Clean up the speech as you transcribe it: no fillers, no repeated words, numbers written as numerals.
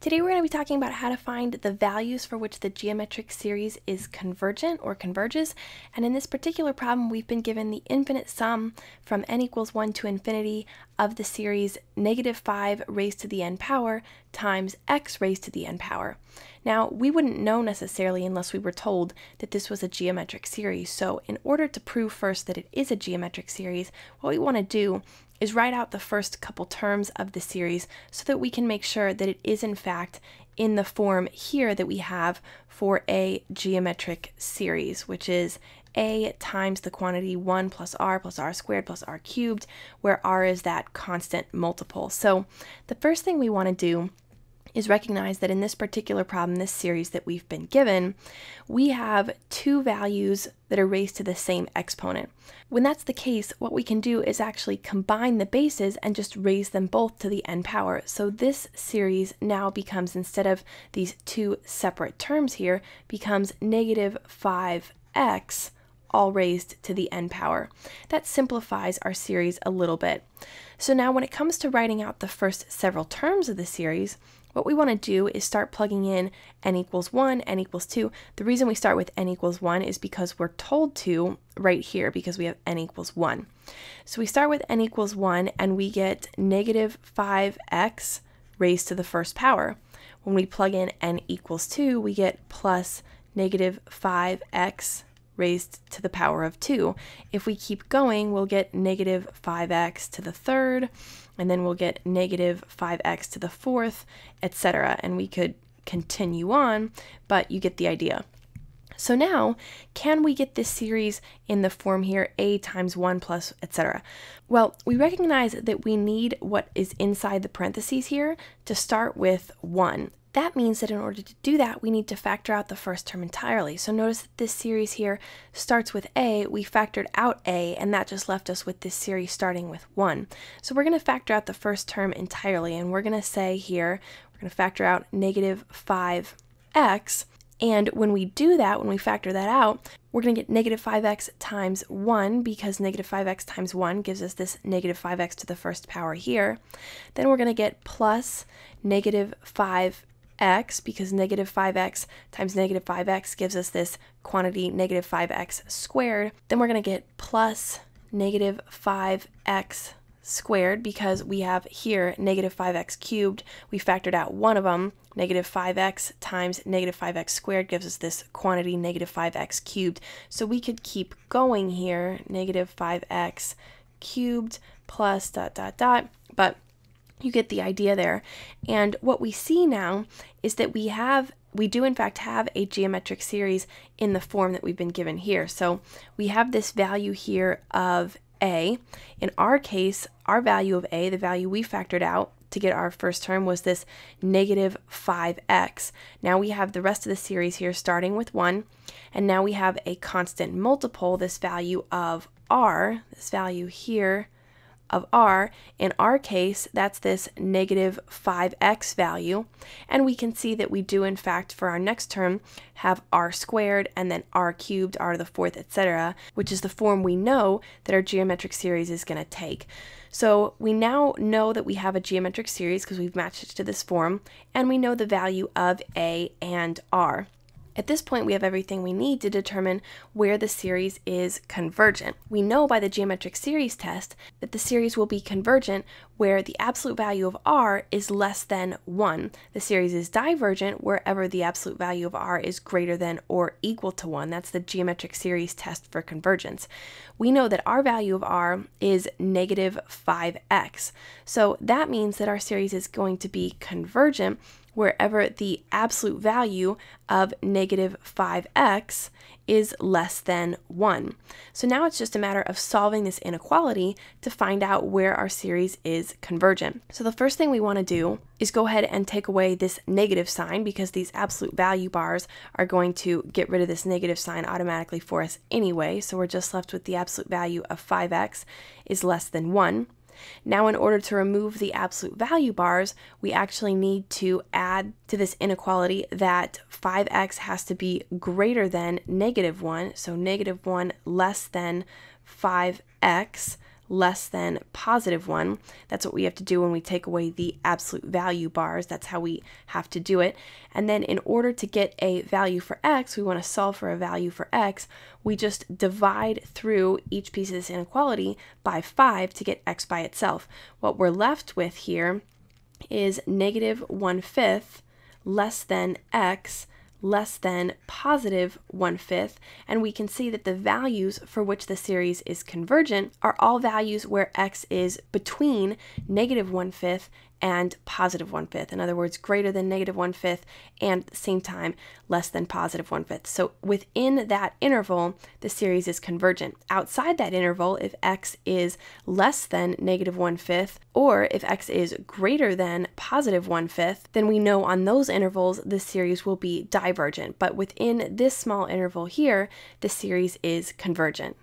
Today we're going to be talking about how to find the values for which the geometric series is convergent or converges, and in this particular problem we've been given the infinite sum from n equals 1 to infinity of the series -5 raised to the n power times x raised to the n power. Now, we wouldn't know necessarily unless we were told that this was a geometric series, so in order to prove first that it is a geometric series, what we want to do is write out the first couple terms of the series so that we can make sure that it is in fact in the form here that we have for a geometric series, which is a times the quantity 1 plus r squared plus r cubed, where r is that constant multiple. So the first thing we want to do is recognize that in this particular problem, this series that we've been given, we have two values that are raised to the same exponent. When that's the case, what we can do is actually combine the bases and just raise them both to the n power. So this series now becomes, instead of these two separate terms here, becomes -5x all raised to the n power. That simplifies our series a little bit. So now when it comes to writing out the first several terms of the series, what we want to do is start plugging in n equals 1, n equals 2. The reason we start with n equals 1 is because we're told to right here because we have n equals 1. So we start with n equals 1 and we get -5x raised to the first power. When we plug in n equals 2, we get plus -5x raised to the power of 2. If we keep going, we'll get -5x to the third, and then we'll get -5x to the fourth, etc. And we could continue on, but you get the idea. So now, can we get this series in the form here, a times 1 plus, etc.? Well, we recognize that we need what is inside the parentheses here to start with 1. That means that in order to do that, we need to factor out the first term entirely. So notice that this series here starts with a, we factored out a, and that just left us with this series starting with 1. So we're going to factor out the first term entirely, and we're going to say here, we're going to factor out -5x, and when we do that, when we factor that out, we're going to get -5x times 1, because -5x times 1 gives us this -5x to the first power here. Then we're going to get plus -5x, because -5x times -5x gives us this quantity -5x squared. Then we're going to get plus -5x squared, because we have here -5x cubed. We factored out one of them. -5x times -5x squared gives us this quantity -5x cubed. So we could keep going here, -5x cubed plus ... But you get the idea there. And what we see now is that we do in fact have a geometric series in the form that we've been given here. So we have this value here of a. In our case, our value of a, the value we factored out to get our first term, was this -5x. Now we have the rest of the series here starting with 1, and now we have a constant multiple, this value of r, this value here of r. In our case, that's this -5x value, and we can see that we do in fact for our next term have r squared and then r cubed, r to the fourth, etc., which is the form we know that our geometric series is going to take. So we now know that we have a geometric series because we've matched it to this form, and we know the value of a and r. At this point, we have everything we need to determine where the series is convergent. We know by the geometric series test that the series will be convergent where the absolute value of r is less than 1. The series is divergent wherever the absolute value of r is greater than or equal to 1. That's the geometric series test for convergence. We know that our value of r is -5x. So that means that our series is going to be convergent wherever the absolute value of -5x is less than 1. So now it's just a matter of solving this inequality to find out where our series is convergent. So the first thing we want to do is go ahead and take away this negative sign, because these absolute value bars are going to get rid of this negative sign automatically for us anyway. So we're just left with the absolute value of 5x is less than 1. Now, in order to remove the absolute value bars, we actually need to add to this inequality that 5x has to be greater than -1, so -1 less than 5x less than positive one. That's what we have to do when we take away the absolute value bars. That's how we have to do it. And then in order to get a value for x, we want to solve for a value for x. We just divide through each piece of this inequality by 5 to get x by itself. What we're left with here is negative 1/5 less than x less than positive 1/5, and we can see that the values for which the series is convergent are all values where x is between negative 1/5 and positive 1/5. In other words, greater than negative 1/5 and at the same time less than positive 1/5. So within that interval, the series is convergent. Outside that interval, if x is less than negative 1/5 or if x is greater than positive 1/5, then we know on those intervals the series will be divergent. But within this small interval here, the series is convergent.